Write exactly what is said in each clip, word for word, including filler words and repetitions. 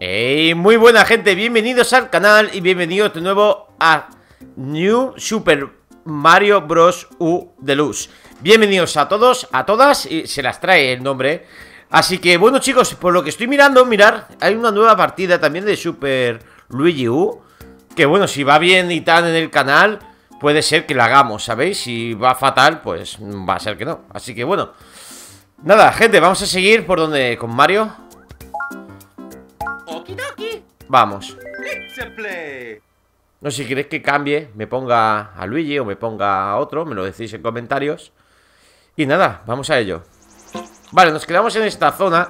Hey, muy buena gente, bienvenidos al canal y bienvenidos de nuevo a New Super Mario Bros U Deluxe. Bienvenidos a todos, a todas, y se las trae el nombre. Así que bueno chicos, por lo que estoy mirando, mirar, hay una nueva partida también de Super Luigi U. Que bueno, si va bien y tan en el canal, puede ser que la hagamos, ¿sabéis? Si va fatal, pues va a ser que no. Así que bueno, nada gente, vamos a seguir por donde con Mario. Vamos. No sé si queréis que cambie, me ponga a Luigi o me ponga a otro, me lo decís en comentarios. Y nada, vamos a ello. Vale, nos quedamos en esta zona.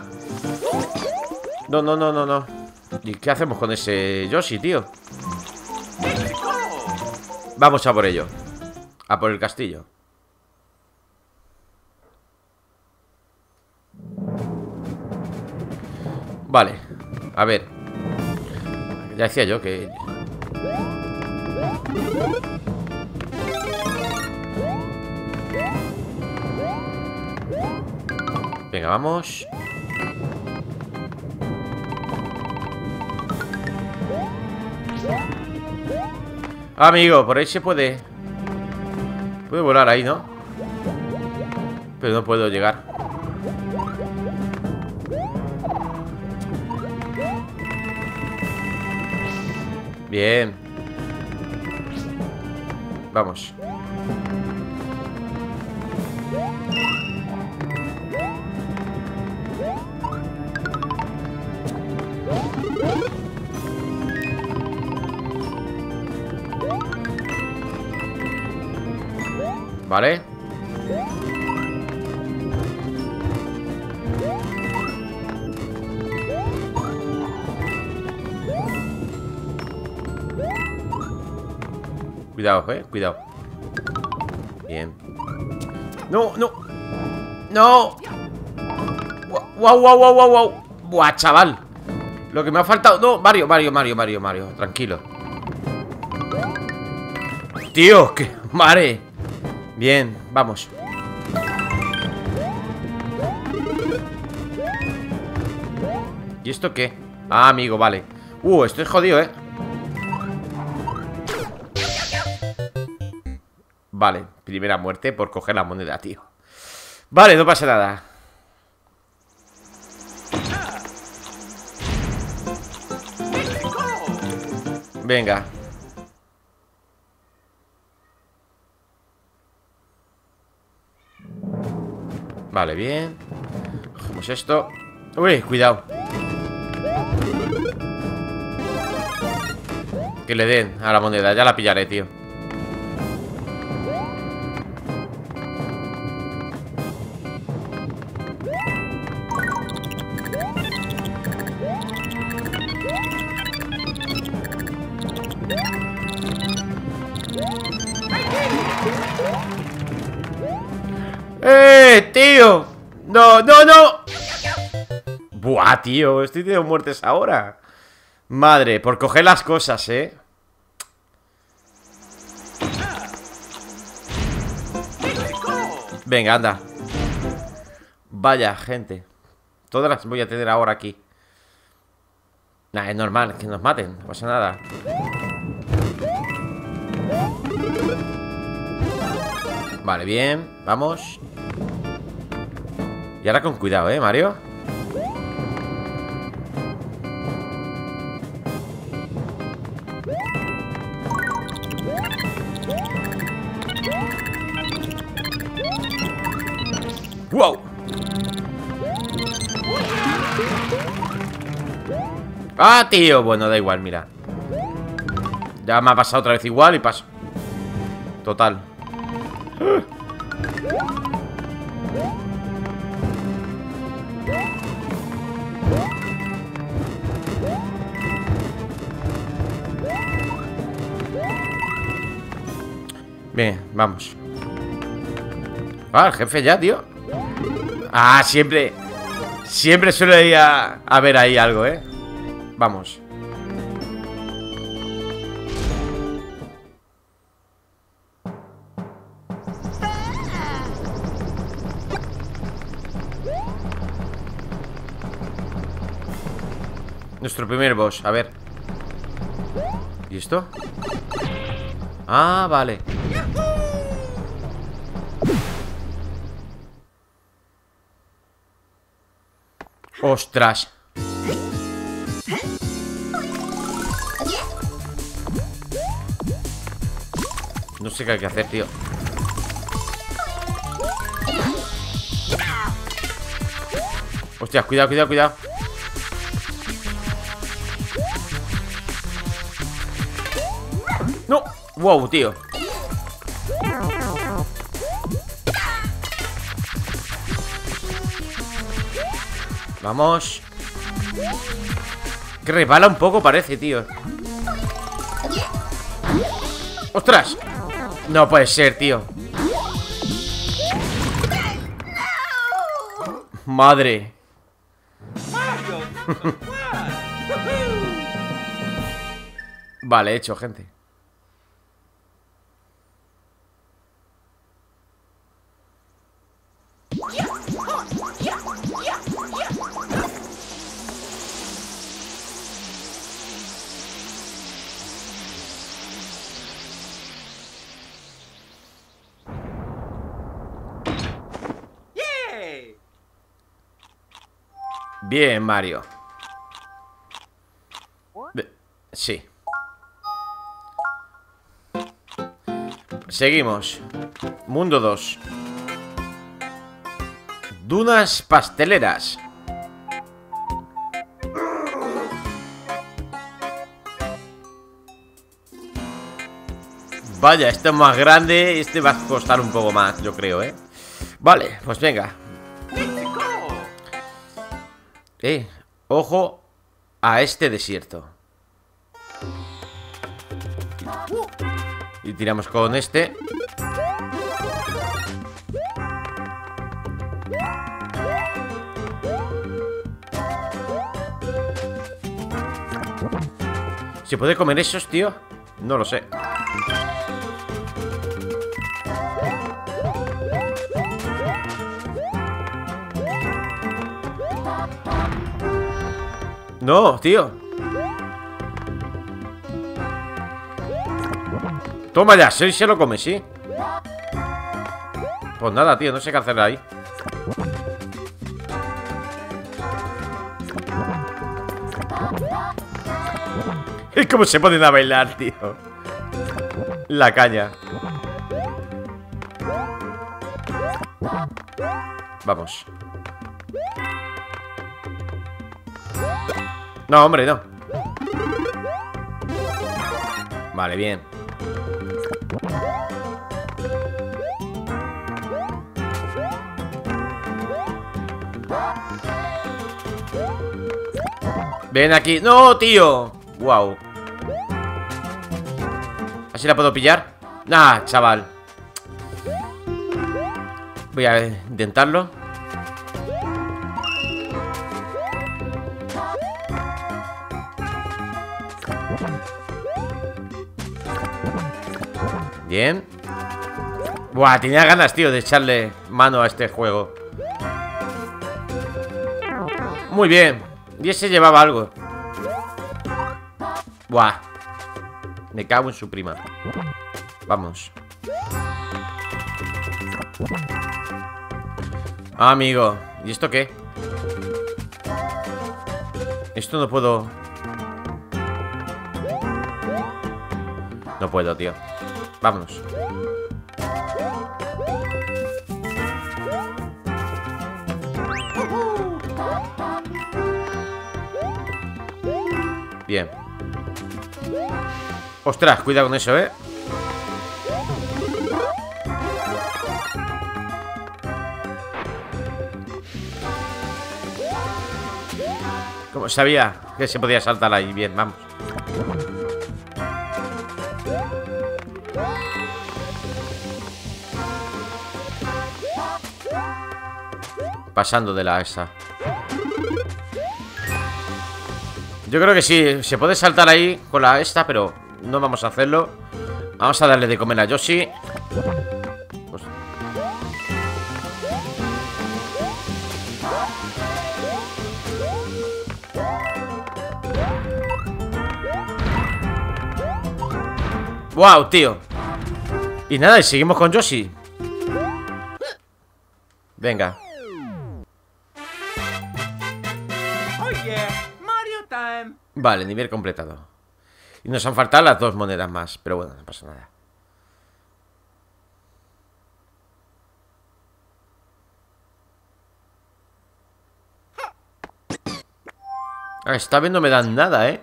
No, no, no, no, no. ¿Y qué hacemos con ese Yoshi, tío? Vamos a por ello. A por el castillo. Vale, a ver. Ya decía yo que... Venga, vamos. Amigo, por ahí se puede... Puede volar ahí, ¿no? Pero no puedo llegar. Bien. Vamos. Vale. Cuidado, eh, cuidado. Bien. No, no. No. Wow, wow, wow, wow, wow. Buah, chaval. Lo que me ha faltado. No, Mario, Mario, Mario, Mario, Mario. Tranquilo. Tío, que mare. Bien, vamos. ¿Y esto qué? Ah, amigo, vale. Uh, esto es jodido, eh. Vale, primera muerte por coger la moneda, tío. Vale, no pasa nada. Venga. Vale, bien. Cogemos esto. Uy, cuidado. Que le den a la moneda, ya la pillaré, tío. ¡Eh, tío! ¡No, no, no! Buah, tío, estoy teniendo muertes ahora. Madre, por coger las cosas, ¿eh? Venga, anda. Vaya, gente. Todas las voy a tener ahora aquí. Nah, es normal que nos maten, no pasa nada. Vale, bien, vamos. Y ahora con cuidado, ¿eh, Mario? ¡Wow! ¡Ah, tío! Bueno, da igual, mira. Ya me ha pasado otra vez igual y paso. Total. Uh. Bien, vamos. Ah, el jefe ya, tío. Ah, siempre. Siempre suele ir a, a ver ahí algo, eh. Vamos. Nuestro primer boss, a ver. ¿Y esto? Ah, vale. ¡Ostras! No sé qué hay que hacer, tío. Hostias, cuidado, cuidado, cuidado. No, wow, tío. Vamos. Que resbala un poco parece, tío. ¡Ostras! No puede ser, tío. Madre. Vale, hecho, gente. Bien, Mario. Sí. Seguimos. Mundo dos. Dunas pasteleras. Vaya, este es más grande. Este va a costar un poco más, yo creo, ¿eh? Vale, pues venga. Eh, ojo a este desierto. Y tiramos con este. ¿Se puede comer esos, tío? No lo sé. No, tío. Toma ya, si se lo come, sí. Pues nada, tío, no sé qué hacer ahí. Es como se ponen a bailar, tío. La caña. Vamos. No, hombre, no. Vale, bien. Ven aquí. ¡No, tío! ¡Wow! ¿Así la puedo pillar? Nah, chaval. Voy a intentarlo. Bien. Buah, tenía ganas, tío, de echarle mano a este juego. Muy bien. Y ese llevaba algo. Buah. Me cago en su prima. Vamos. Amigo. ¿Y esto qué? Esto no puedo. No puedo, tío. Vámonos. Bien. Ostras, cuidado con eso, ¿eh? Como sabía que se podía saltar ahí. Bien, vamos. Pasando de la esa. Yo creo que sí, se puede saltar ahí con la esta, pero no vamos a hacerlo. Vamos a darle de comer a Yoshi. Pues... Wow, tío. Y nada, y seguimos con Yoshi. Venga. Vale, nivel completado. Y nos han faltado las dos monedas más, pero bueno, no pasa nada. Ah, esta vez no me dan nada, ¿eh?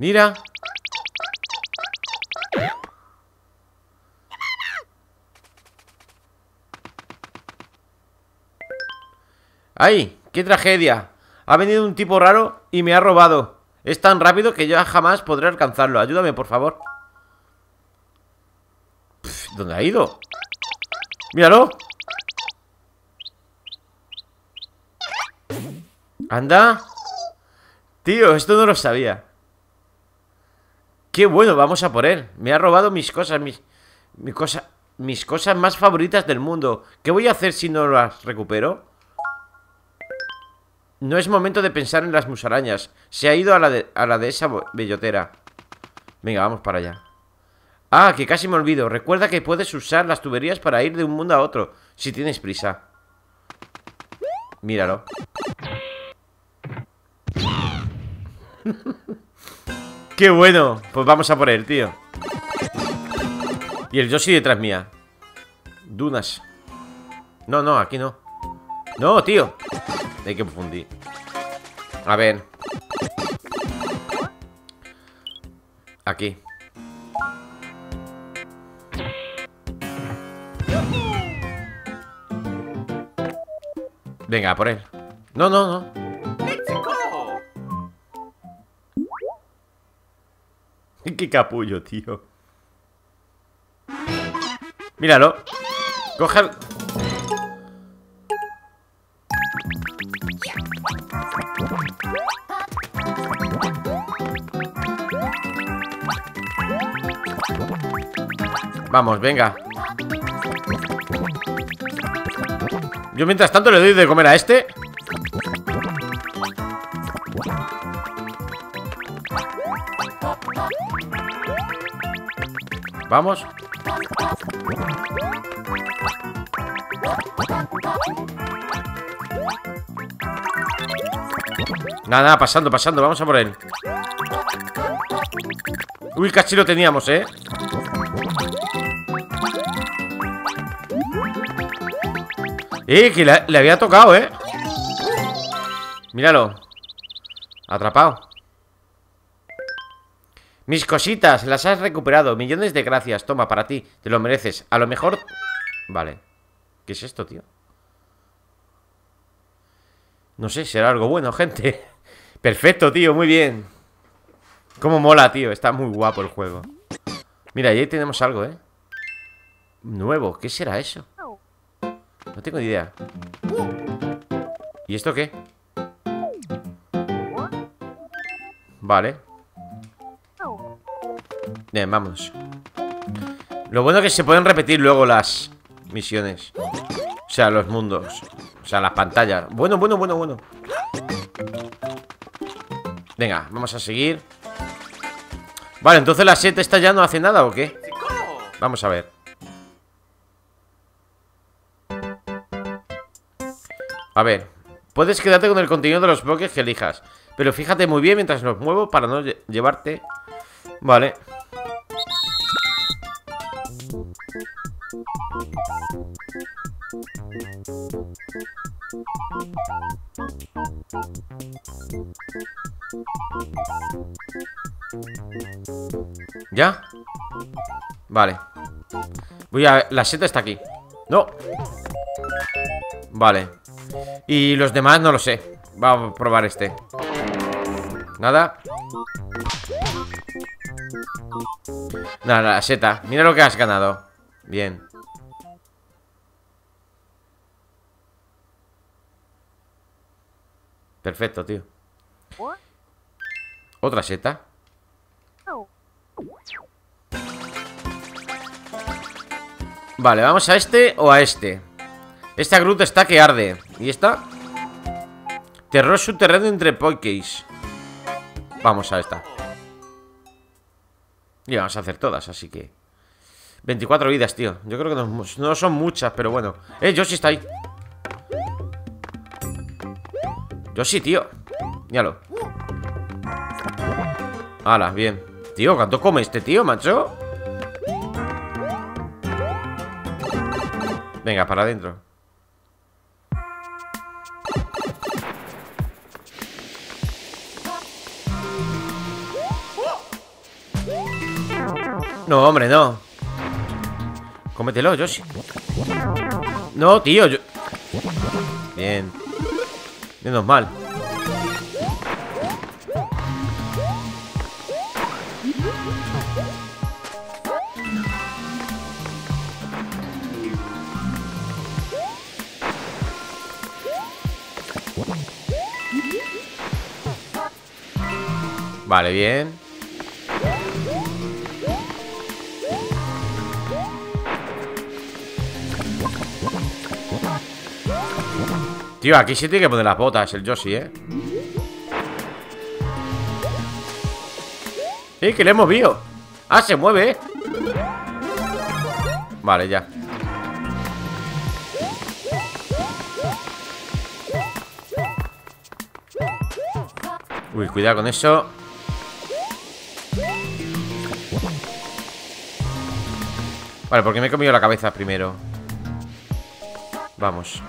Mira. ¡Ay! ¡Qué tragedia! Ha venido un tipo raro y me ha robado. Es tan rápido que ya jamás podré alcanzarlo. Ayúdame, por favor. Pff, ¿dónde ha ido? ¡Míralo! ¡Anda! Tío, esto no lo sabía. ¡Qué bueno! Vamos a por él. Me ha robado mis cosas, mis, mis, cosa, mis cosas más favoritas del mundo. ¿Qué voy a hacer si no las recupero? No es momento de pensar en las musarañas. Se ha ido a la de, a la de esa bellotera. Venga, vamos para allá. Ah, que casi me olvido. Recuerda que puedes usar las tuberías para ir de un mundo a otro, si tienes prisa. Míralo. ¡Qué bueno! Pues vamos a por él, tío. Y el Yoshi detrás mía. Dunas. No, no, aquí no. No, tío. Hay que confundir. A ver. Aquí. Venga, por él. No, no, no. Qué capullo, tío. Míralo. Coge el... Vamos, venga. Yo mientras tanto le doy de comer a este. Vamos. Nada, nada, pasando, pasando, vamos a por él. Uy, casi lo teníamos, ¿eh? Eh, que le, le había tocado, ¿eh? Míralo. Atrapado. Mis cositas, las has recuperado. Millones de gracias, toma, para ti. Te lo mereces, a lo mejor... Vale. ¿Qué es esto, tío? No sé, será algo bueno, gente. Perfecto, tío, muy bien. Cómo mola, tío, está muy guapo el juego. Mira, y ahí tenemos algo, ¿eh? Nuevo, ¿qué será eso? No tengo ni idea. ¿Y esto qué? Vale. Bien, vamos. Lo bueno es que se pueden repetir luego las misiones. O sea, los mundos. O sea, las pantallas. Bueno, bueno, bueno, bueno. Venga, vamos a seguir. Vale, entonces la set esta ya no hace nada, ¿o qué? Vamos a ver. A ver, puedes quedarte con el contenido de los bloques que elijas, pero fíjate muy bien mientras los muevo para no lle- llevarte. Vale. ¿Ya? Vale. Voy a... La seta está aquí. No. Vale. Y los demás no lo sé. Vamos a probar este. Nada. Nada, la seta. Mira lo que has ganado. Bien. Perfecto, tío. Otra seta. Vale, vamos a este o a este. Esta gruta está que arde. ¿Y esta? Terror subterráneo entre Pokeys. Vamos a esta. Y vamos a hacer todas, así que veinticuatro vidas, tío. Yo creo que no, no son muchas, pero bueno. Eh, Yoshi está ahí. Yoshi, tío. Míralo. Hala, bien. Tío, ¿cuánto come este tío, macho? Venga, para adentro. No, hombre, no. Cómetelo, Yoshi. No, tío, yo... Bien. Menos mal. Vale, bien. Tío, aquí sí tiene que poner las botas el Yoshi, ¿eh? ¡Eh, que le hemos movido! ¡Ah, se mueve, eh! Vale, ya. Uy, cuidado con eso. Vale, porque me he comido la cabeza primero. Vamos.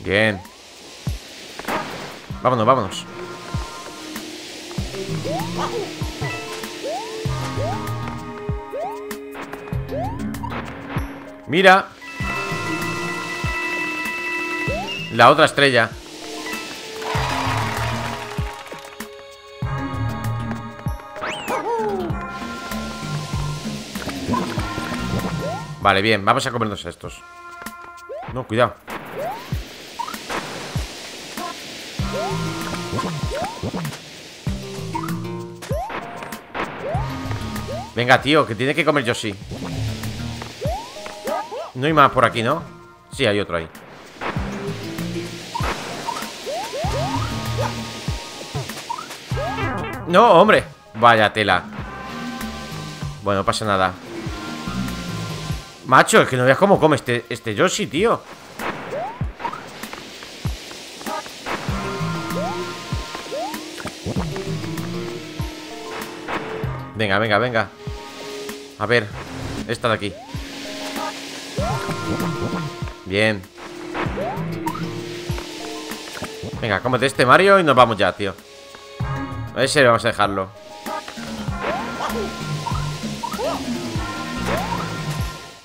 Bien. Vámonos, vámonos. Mira. La otra estrella. Vale, bien, vamos a comernos estos. No, cuidado. Venga, tío, que tiene que comer Yoshi. No hay más por aquí, ¿no? Sí, hay otro ahí. No, hombre. Vaya tela. Bueno, no pasa nada. Macho, es que no veas cómo come este, este Yoshi, tío. Venga, venga, venga. A ver, esta de aquí. Bien. Venga, cómete este Mario y nos vamos ya, tío. A ese le vamos a dejarlo.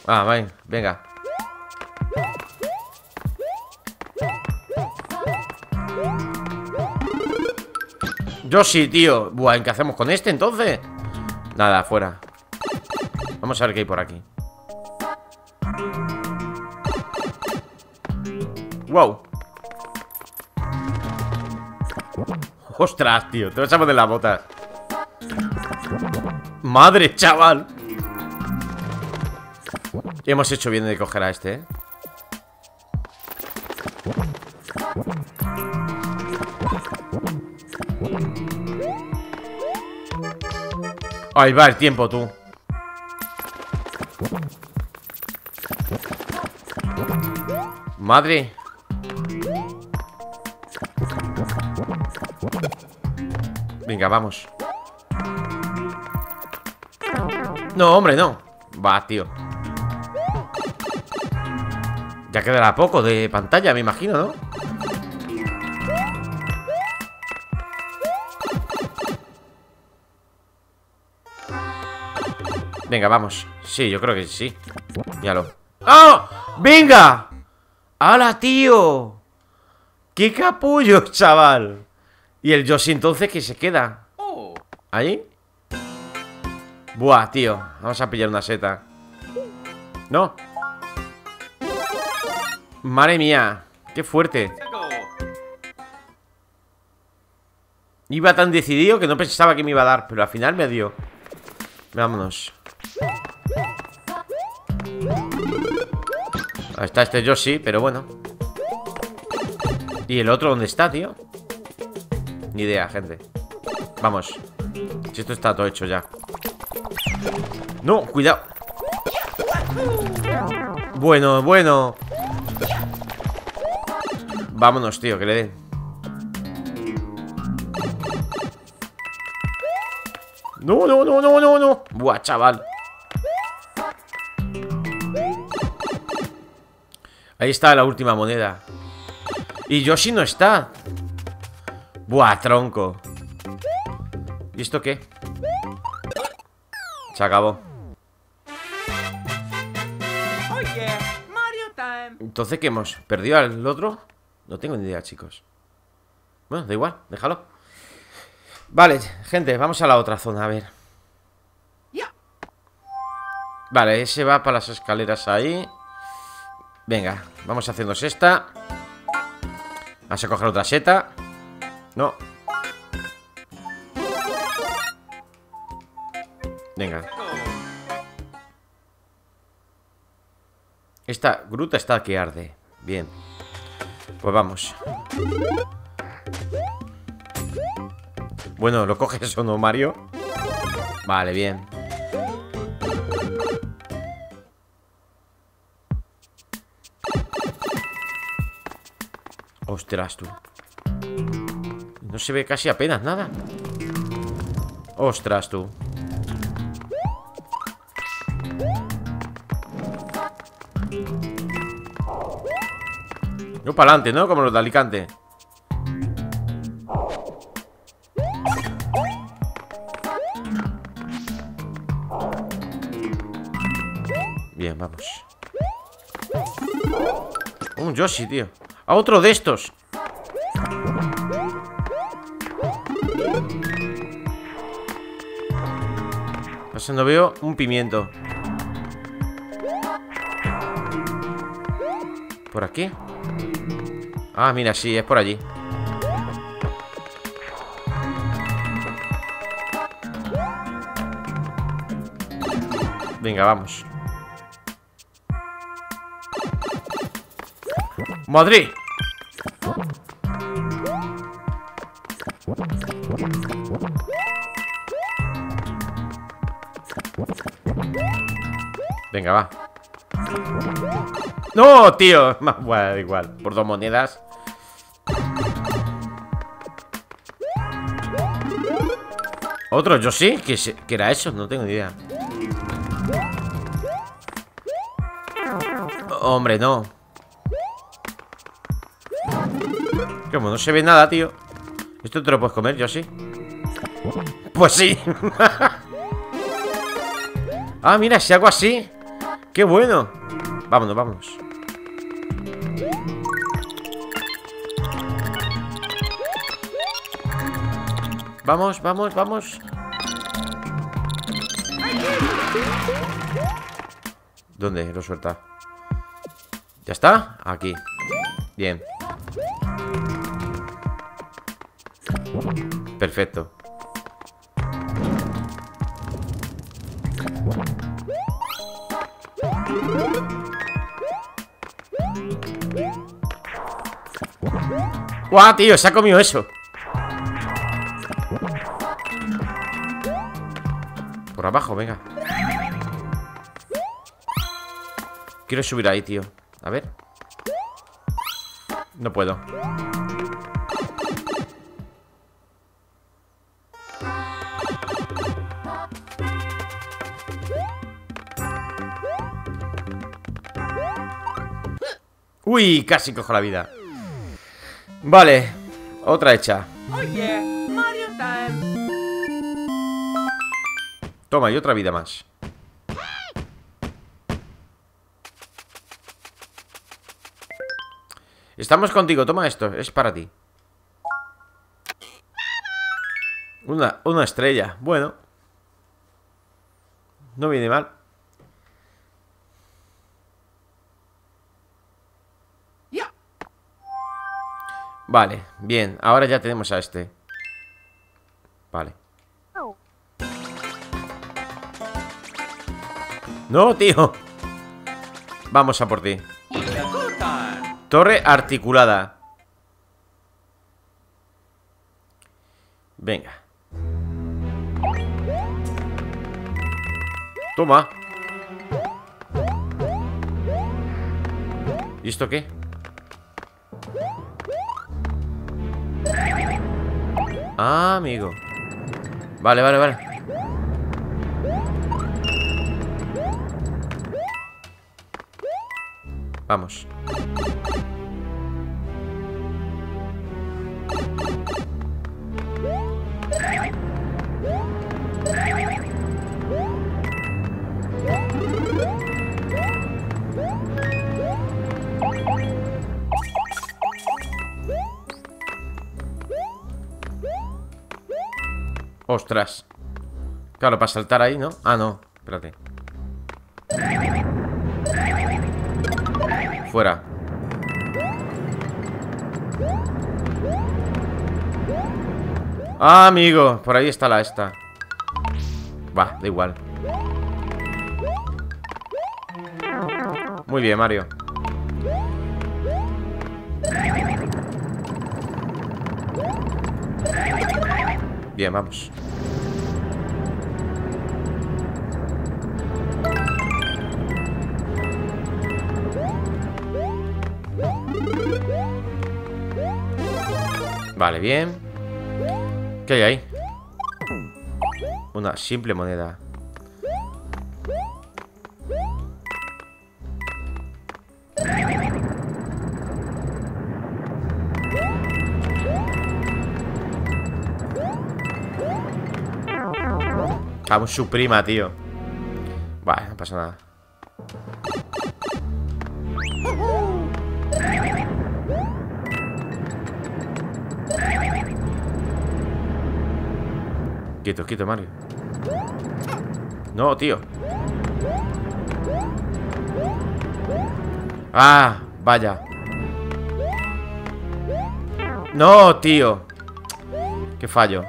Ah, vale, venga. Yoshi, tío. Buah, ¿qué hacemos con este entonces? Nada, fuera. Vamos a ver qué hay por aquí. Wow. Ostras, tío, te vas a poner las botas. Madre, chaval. Hemos hecho bien de coger a este, ¿eh? Ahí va el tiempo, tú. Madre. Venga, vamos. No, hombre, no. Va, tío. Ya quedará poco de pantalla, me imagino, ¿no? Venga, vamos. Sí, yo creo que sí. Míralo. ¡Oh! ¡Venga! ¡Hala, tío! ¡Qué capullo, chaval! Y el Yoshi entonces que se queda. ¿Ahí? Buah, tío. Vamos a pillar una seta. No. Madre mía. Qué fuerte. Iba tan decidido que no pensaba que me iba a dar, pero al final me dio. Vámonos. Ahí está este Yoshi, pero bueno. ¿Y el otro dónde está, tío? Ni idea, gente. Vamos. Si esto está todo hecho ya. No, cuidado. Bueno, bueno. Vámonos, tío, que le den. No, no, no, no, no, no. Buah, chaval. Ahí está la última moneda. Y Yoshi no está. Buah, tronco. ¿Y esto qué? Se acabó. Entonces, ¿qué hemos perdido al otro? No tengo ni idea, chicos. Bueno, da igual, déjalo. Vale, gente, vamos a la otra zona, a ver. Vale, ese va para las escaleras ahí. Venga, vamos a hacernos esta. Vamos a coger otra seta. No. Venga. Esta gruta está que arde. Bien. Pues vamos. Bueno, ¿lo coges o no, Mario? Vale, bien. Ostras, tú. No se ve casi apenas nada. Ostras, tú. No para adelante, ¿no? Como los de Alicante. Bien, vamos. Un Yoshi, tío. A otro de estos. Pasando veo un pimiento. ¿Por aquí? Ah, mira, sí, es por allí. Venga, vamos. ¡Madrid! Venga, va. ¡No, tío! Bueno, da igual. Por dos monedas. ¿Otro Yoshi? ¿Qué, ¿Qué era eso? No tengo ni idea. Hombre, no. Como no se ve nada, tío. ¿Esto te lo puedes comer, Yoshi? Pues sí. Ah, mira, si hago así. ¡Qué bueno! Vámonos, vámonos. Vamos, vamos, vamos. ¿Dónde lo suelta? ¿Ya está? Aquí. Bien. Perfecto. ¡Guau, tío! Se ha comido eso. Por abajo, venga. Quiero subir ahí, tío. A ver. No puedo. Uy, casi cojo la vida. Vale, otra hecha. Toma, y otra vida más. Estamos contigo, toma esto, es para ti. Una, una estrella, bueno. No viene mal. Vale, bien, ahora ya tenemos a este. Vale. No, tío. Vamos a por ti. Torre articulada. Venga. Toma. ¿Y esto qué? Ah, amigo. Vale, vale, vale. Vamos. Ostras. Claro, para saltar ahí, ¿no? Ah, no, espérate. Fuera. Ah, amigo. Por ahí está la esta. Va, da igual. Muy bien, Mario. Bien, vamos. Vale, bien. ¿Qué hay ahí? Una simple moneda. Aún su prima, tío. Vale, no pasa nada. Quieto, quieto, Mario. No, tío. Ah, vaya. No, tío. Qué fallo.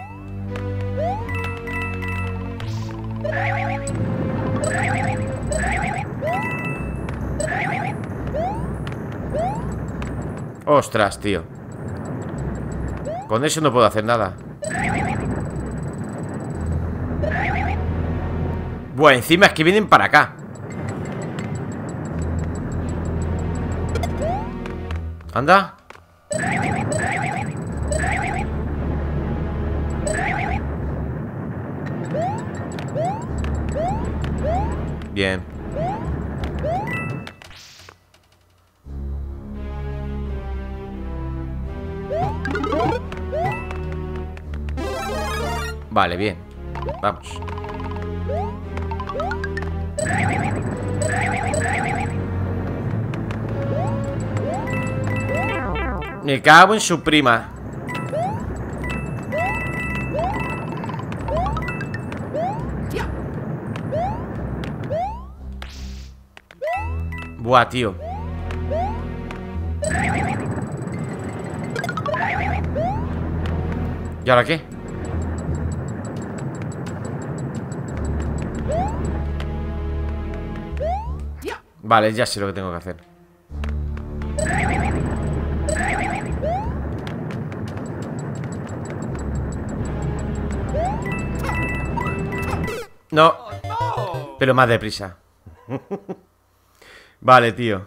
Ostras, tío. Con eso no puedo hacer nada. Buah, encima es que vienen para acá. Anda. Bien. Vale, bien. Vamos. Me cago en su prima. Buah, tío. ¿Y ahora qué? Vale, ya sé lo que tengo que hacer. No, pero más deprisa. Vale, tío.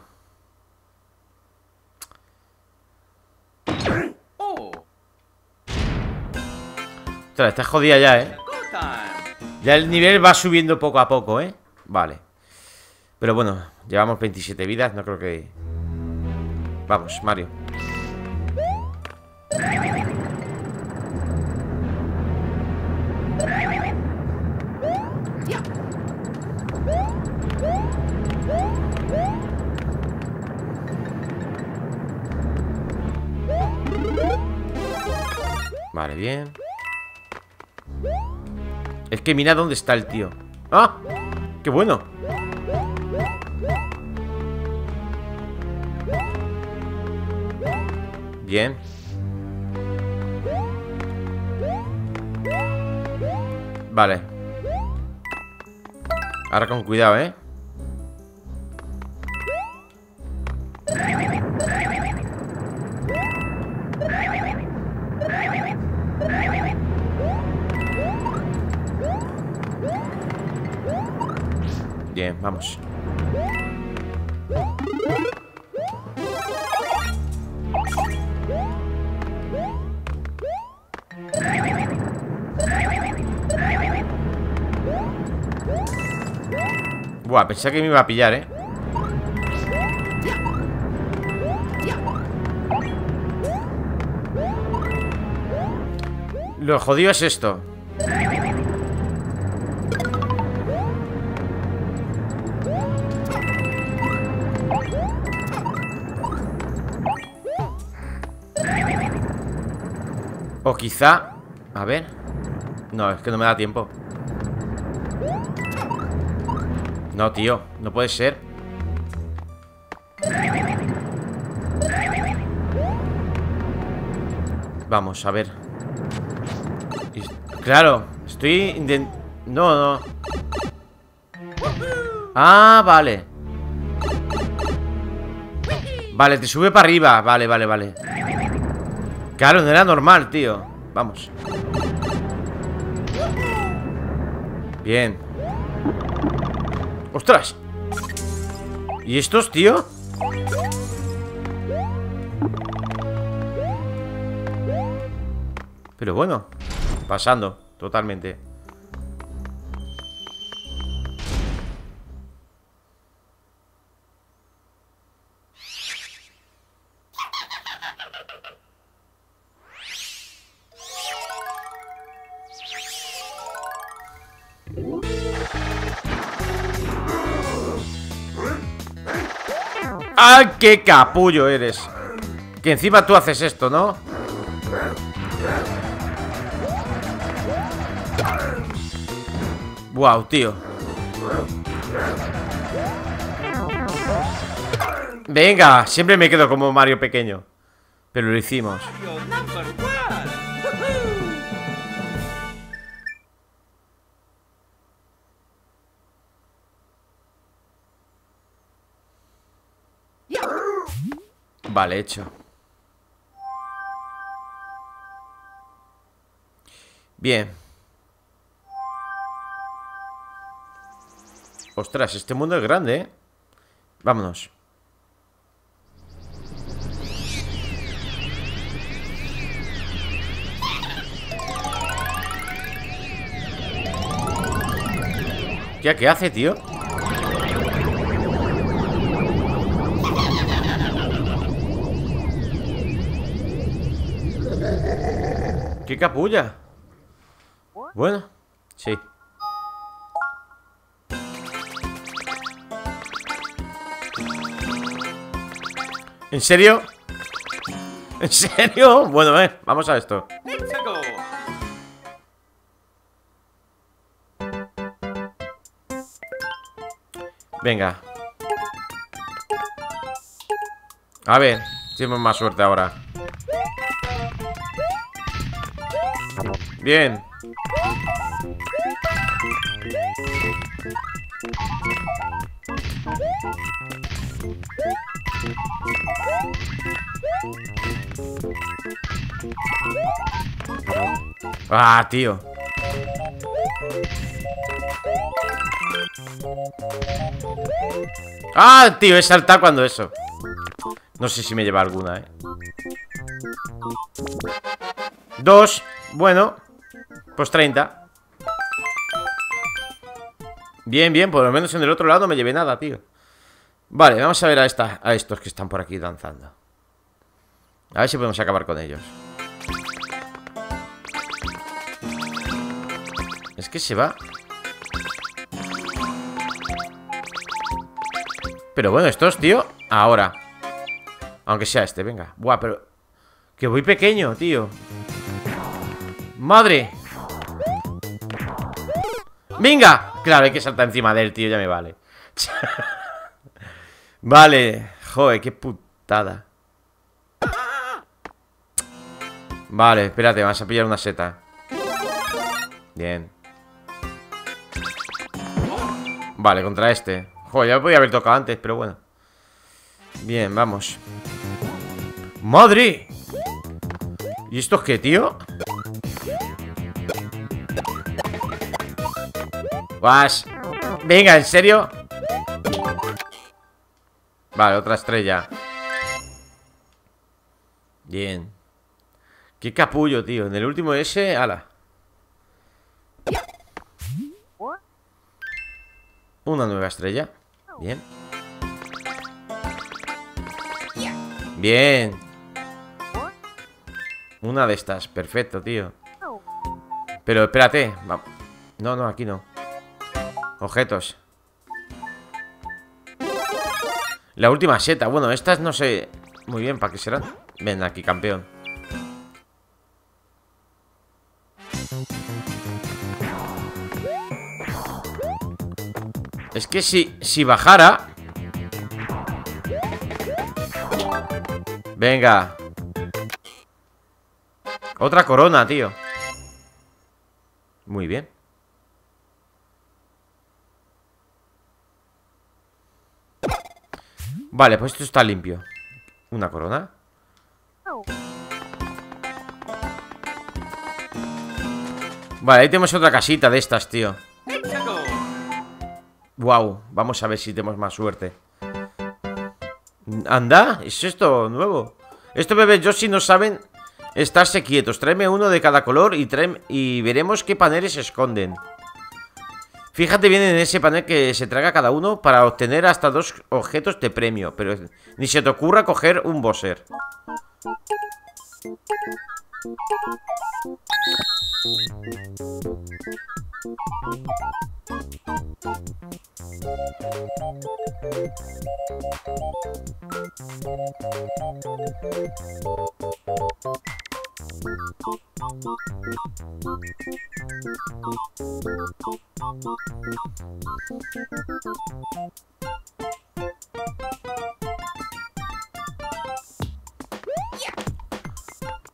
Ostras, estás jodida ya, eh. Ya el nivel va subiendo poco a poco, eh. Vale. Pero bueno, llevamos veintisiete vidas, no creo que... Vamos, Mario. Vale, bien. Es que mira dónde está el tío. ¡Ah! ¡Qué bueno! Bien. Vale. Ahora con cuidado, ¿eh? Bien, vamos. Buah, pensé que me iba a pillar, ¿eh? Lo jodido es esto. O quizá... A ver... No, es que no me da tiempo. No, tío, no puede ser. Vamos, a ver. Claro, estoy intent... No, no. Ah, vale. Vale, te sube para arriba. Vale, vale, vale. Claro, no era normal, tío. Vamos. Bien. ¡Ostras! ¿Y estos, tío? Pero bueno, pasando, totalmente. ¡Ay, qué capullo eres! Que encima tú haces esto, ¿no? Wow, tío. Venga, siempre me quedo como Mario pequeño. Pero lo hicimos. Vale, hecho. Bien. Ostras, este mundo es grande, ¿eh? Vámonos. ¿Ya qué hace, tío? ¡Qué capulla! Bueno, sí. ¿En serio? ¿En serio? Bueno, eh, vamos a esto. Venga. A ver, tenemos más suerte ahora. Bien. Ah, tío. Ah, tío, he saltado cuando eso. No sé si me lleva alguna, eh. Dos. Bueno. Pues treinta. Bien, bien, por lo menos en el otro lado me llevé nada, tío. Vale, vamos a ver a, esta, a estos que están por aquí danzando. A ver si podemos acabar con ellos. Es que se va. Pero bueno, estos, tío, ahora. Aunque sea este, venga. Buah, pero... Que voy pequeño, tío. ¡Madre! ¡Venga! Claro, hay que saltar encima de él, tío, ya me vale. Vale, joder, qué putada. Vale, espérate, vas a pillar una seta. Bien. Vale, contra este. Joder, ya me podía haber tocado antes, pero bueno. Bien, vamos. ¡Madre! ¿Y estos qué, tío? ¡Guas! Venga, ¿en serio? Vale, otra estrella. Bien. Qué capullo, tío. En el último ese, ala. Una nueva estrella. Bien. Bien. Una de estas. Perfecto, tío. Pero espérate. No, no, aquí no. Objetos. La última seta. Bueno, estas no sé muy bien para qué serán. Ven aquí, campeón. Es que si, si bajara... Venga. Otra corona, tío. Muy bien. Vale, pues esto está limpio. Una corona. Vale, ahí tenemos otra casita de estas, tío. Wow, vamos a ver si tenemos más suerte. Anda, ¿es esto nuevo? Estos bebés Yoshi no saben estarse quietos. Tráeme uno de cada color y, tráeme, y veremos qué paneles se esconden. Fíjate bien en ese panel que se traga cada uno para obtener hasta dos objetos de premio. Pero ni se te ocurra coger un bowser.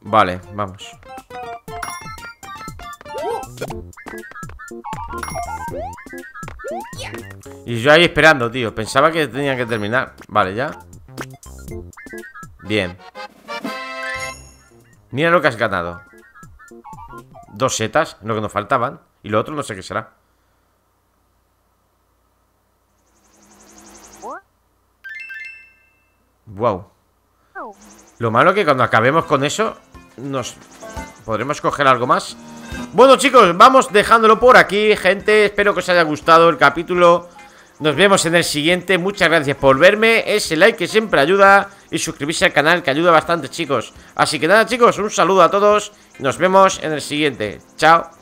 Vale, vamos. Y yo ahí esperando, tío. Pensaba que tenía que terminar. Vale, ya. Bien. Mira lo que has ganado. Dos setas, lo que nos faltaban. Y lo otro no sé qué será. Wow. Lo malo es que cuando acabemos con eso nos podremos coger algo más. Bueno, chicos, vamos dejándolo por aquí, gente. Espero que os haya gustado el capítulo. Nos vemos en el siguiente. Muchas gracias por verme. Ese like que siempre ayuda. Y suscribirse al canal, que ayuda bastante, chicos. Así que nada, chicos, un saludo a todos. Nos vemos en el siguiente. Chao.